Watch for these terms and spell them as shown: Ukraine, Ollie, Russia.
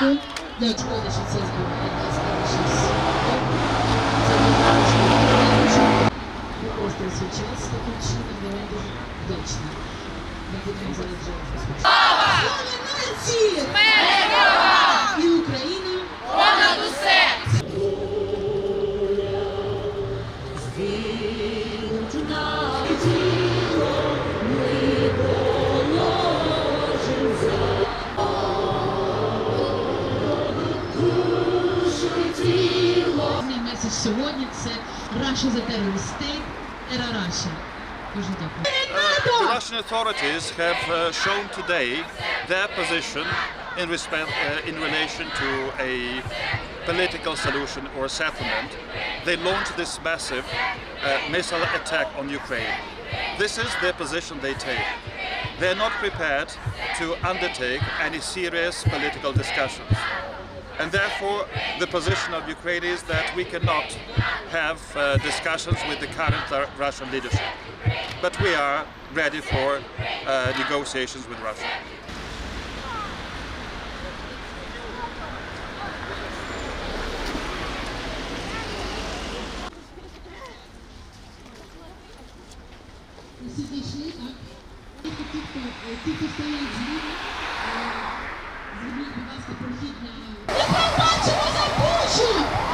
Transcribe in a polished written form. Russian, no, it's Polish, it says Polish. Сьогодні це Russia за терористи, era Russia. Дуже дякую. The Russian authorities have shown today their position in relation to a political solution or settlement. They launched this massive missile attack on Ukraine. This is the position they take. They're not prepared to undertake any serious political discussions. And therefore, the position of Ukraine is that we cannot have discussions with the current Russian leadership. But we are ready for negotiations with Russia. Thank you.